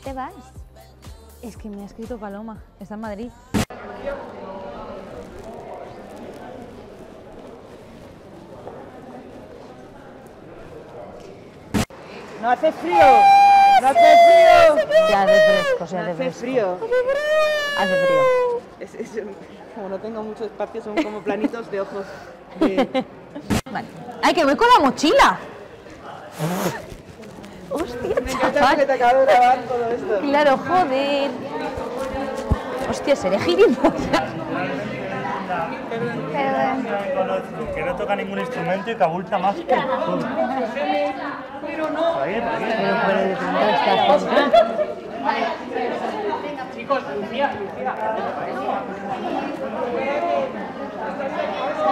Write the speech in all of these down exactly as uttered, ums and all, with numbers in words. qué te vas? Es que me ha escrito Paloma, está en Madrid. ¡No hace frío! ¡No hace frío! Ya hace fresco, se hace fresco. Hace frío. Hace frío. Es, es, como no tengo mucho espacio, son como planitos de ojos. De... Vale. ¡Ay, que voy con la mochila! ¡Hostia, chaval! Me encanta que te acabo de grabar todo esto. Claro, joder. Hostia, seré gilipollas. Perdón. Que no toca ningún instrumento y que abulta más que el todo. Pero no. Pero por el fondo está así. Chicos, Lucía, Lucía.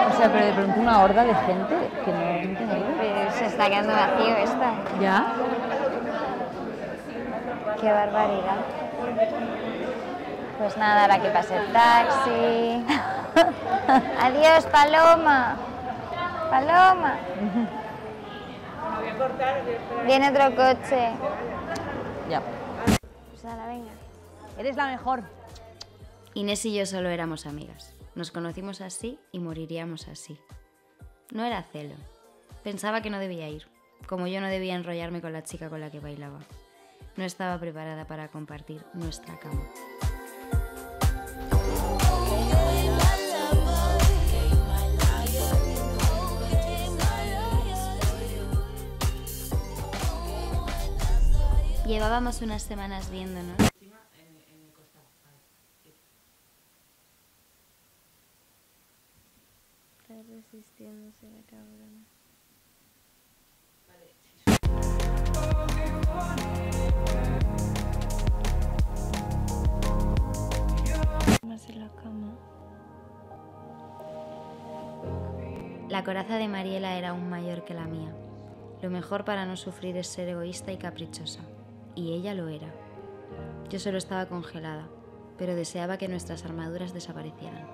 O sea, pero de pronto una horda de gente que no entiendo. Pero se está quedando vacío esta. ¿Ya? Qué barbaridad. Pues nada, ahora que pase el taxi. Adiós, Paloma. Paloma. Viene otro coche. Ya. Pues ahora venga. Eres la mejor. Inés y yo solo éramos amigas. Nos conocimos así y moriríamos así. No era celo. Pensaba que no debía ir, como yo no debía enrollarme con la chica con la que bailaba. No estaba preparada para compartir nuestra cama. Llevábamos unas semanas viéndonos. Está resistiéndose la cabrona. Vale. Más en la cama. La coraza de Mariela era aún mayor que la mía. Lo mejor para no sufrir es ser egoísta y caprichosa. Y ella lo era. Yo solo estaba congelada, pero deseaba que nuestras armaduras desaparecieran.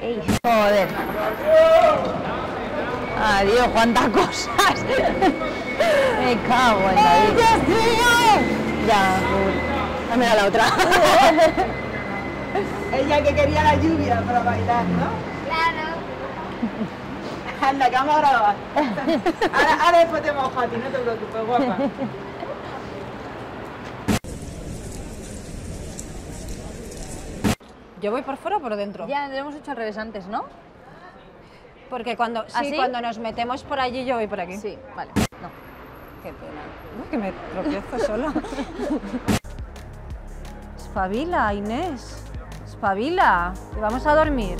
Ey. Ey. Joder. Adiós, cuántas cosas. Me cago en la vida. Ya, dame a la otra. Ella que quería la lluvia para bailar, ¿no? Claro. Anda, que vamos a grabar. Ahora, ahora después te mojo a ti, no te preocupes, guapa. ¿Yo voy por fuera o por dentro? Ya, lo hemos hecho al revés antes, ¿no? Porque cuando, sí, cuando nos metemos por allí, yo voy por aquí. Sí, vale. No. Qué pena. No, que me tropiezo sola. Espabila, Inés. Espabila. Que vamos a dormir.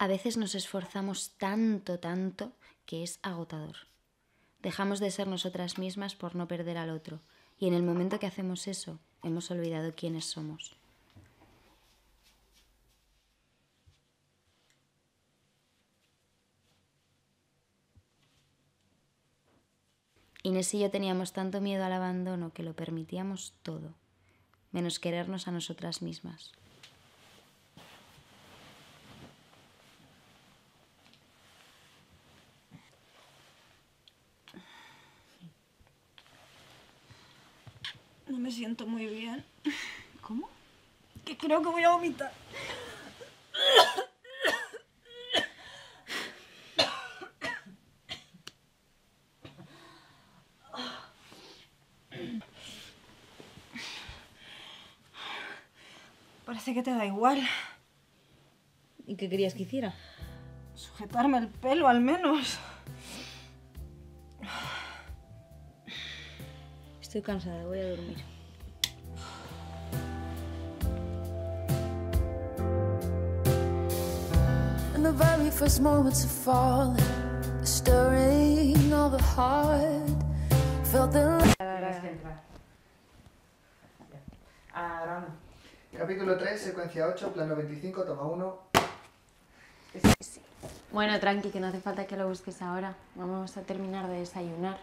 A veces nos esforzamos tanto, tanto, que es agotador. Dejamos de ser nosotras mismas por no perder al otro, y en el momento que hacemos eso, hemos olvidado quiénes somos. Inés y yo teníamos tanto miedo al abandono que lo permitíamos todo, menos querernos a nosotras mismas. No me siento muy bien. ¿Cómo? Que creo que voy a vomitar. Parece que te da igual. ¿Y qué querías que hiciera? Sujetarme el pelo, al menos. Estoy cansada, voy a dormir. In the very first moments of falling, stirring all the heart, felt the... Capítulo tres, secuencia ocho, plano veinticinco, toma uno. Bueno, tranqui, que no hace falta que lo busques ahora. Vamos a terminar de desayunar.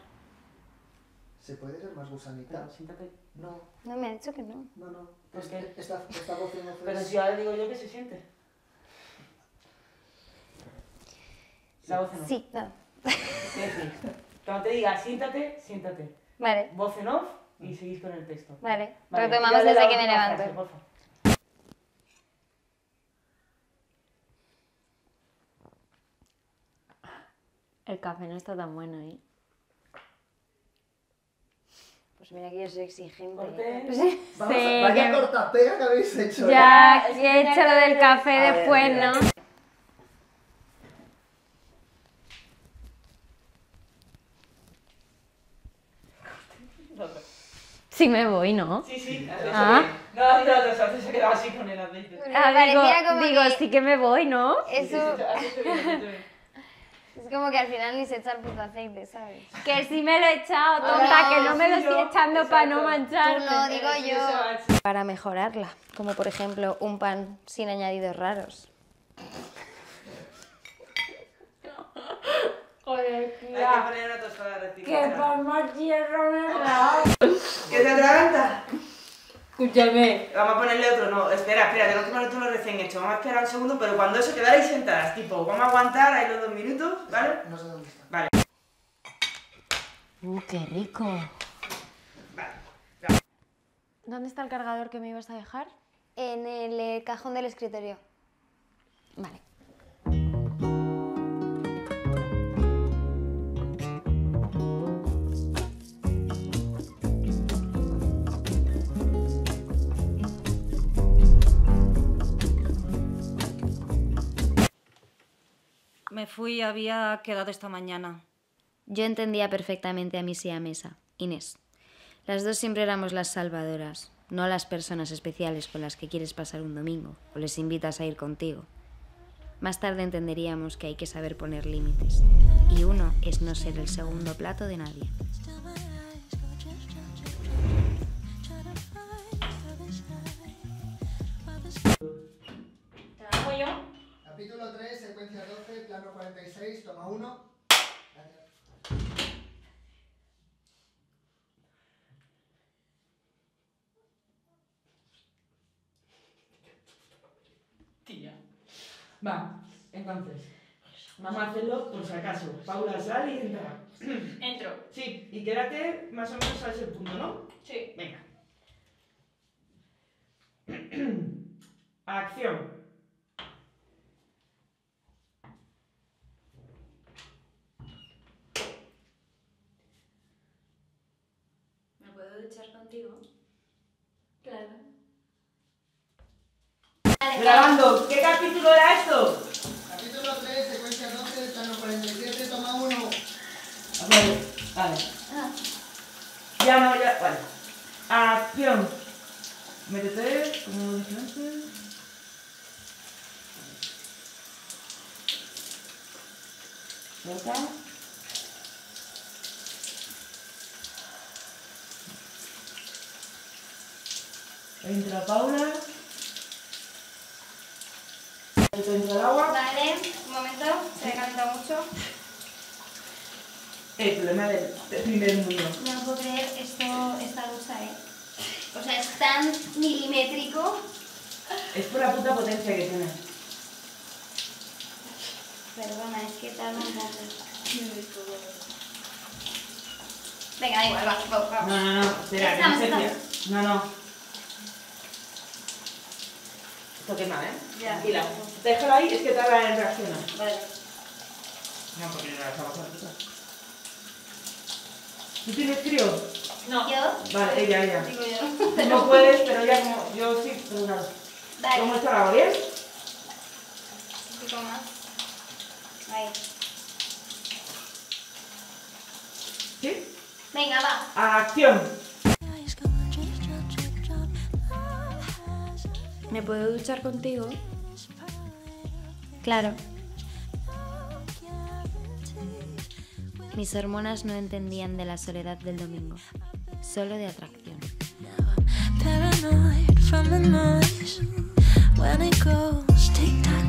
¿Se puede ser más gusanita? No, siéntate. No. No, me ha dicho que no. No, no. ¿Por qué? Está cociendo. Pero si ahora digo yo que se siente. La voz en sí, no. Sí, sí. Cuando te diga siéntate, siéntate. Vale. Voz en off y seguís con el texto. Vale. Vale. Retomamos desde que me levanto. Frase, por favor. El café no está tan bueno, ¿eh? Pues mira que yo soy exigente. ¿Corté? Sí. Vamos a, vaya cortapega que habéis hecho. Ya, ¿no? He hecho lo del café a después, ver, ¿no? Sí me voy, ¿no? Sí, sí. Ah. No, no, no, no, se quedaba así con el aceite. Ah, digo, como digo que... sí que me voy, ¿no? Eso... Es como que al final ni se echa el puto aceite, ¿sabes? Que sí me lo he echado, tonta, no, que no me lo estoy echando exacto. Para no manchar. No, digo yo. Para mejorarla, como por ejemplo un pan sin añadidos raros. Joder, tía. Hay que poner una tostada reciclada. ¡Qué pan más hierro me da! ¿Qué te atraganta? Escúchame. Vamos a ponerle otro, no, espera, espera, tengo que poner otro recién hecho. Vamos a esperar un segundo, pero cuando eso quedáis sentadas, tipo, vamos a aguantar ahí los dos minutos, ¿vale? No sé dónde está. Vale. Uh, qué rico. Vale. Ya. ¿Dónde está el cargador que me ibas a dejar? En el eh, cajón del escritorio. Vale. Me fui, había quedado esta mañana. Yo entendía perfectamente a mi siamesa, Inés. Las dos siempre éramos las salvadoras, no las personas especiales con las que quieres pasar un domingo o les invitas a ir contigo. Más tarde entenderíamos que hay que saber poner límites, y uno es no ser el segundo plato de nadie. Capítulo tres, secuencia doce, plano cuarenta y seis, toma uno. Tía. Va, entonces. Vamos a hacerlo por si acaso. Paula, sal y entra. Entro. Sí, y quédate más o menos a ese punto, ¿no? Sí. Venga. Acción. ¿Echar contigo? Claro. Vale, grabando. ¿Qué capítulo era esto? Capítulo tres, secuencia doce, plano cuarenta y siete, toma uno. Vale, vale. Ah. Ya no, ya, vale. Acción. Métete, como dije antes. Suelta. Entra Paula. Entra el agua. Vale, un momento, se decanta mucho. El problema del primer mundo. No puedo creer esto, esta ducha, eh. O sea, es tan milimétrico. Es por la puta potencia que tiene. Perdona, es que tarda un poco. Venga, venga, vamos, vamos, vamos. No, no, no, espera, que no se fía. No, no. Esto quema, ¿eh? Ya. Tranquila. Déjalo ahí, es que tarda en reaccionar. Vale. No, porque ya la dejaba por la puta. ¿Tú tienes frío? No. ¿Yo? Vale, ella, ella. Digo yo. No puedes, pero ya como... Yo sí, pero claro. Vale. ¿Cómo está la agua? ¿Bien? ahí. ¿Sí? Venga, va. ¡Acción! ¿Me puedo duchar contigo? Claro. Mis hormonas no entendían de la soledad del domingo, solo de atracción. Paranoid from the noise when it goes tic-tac.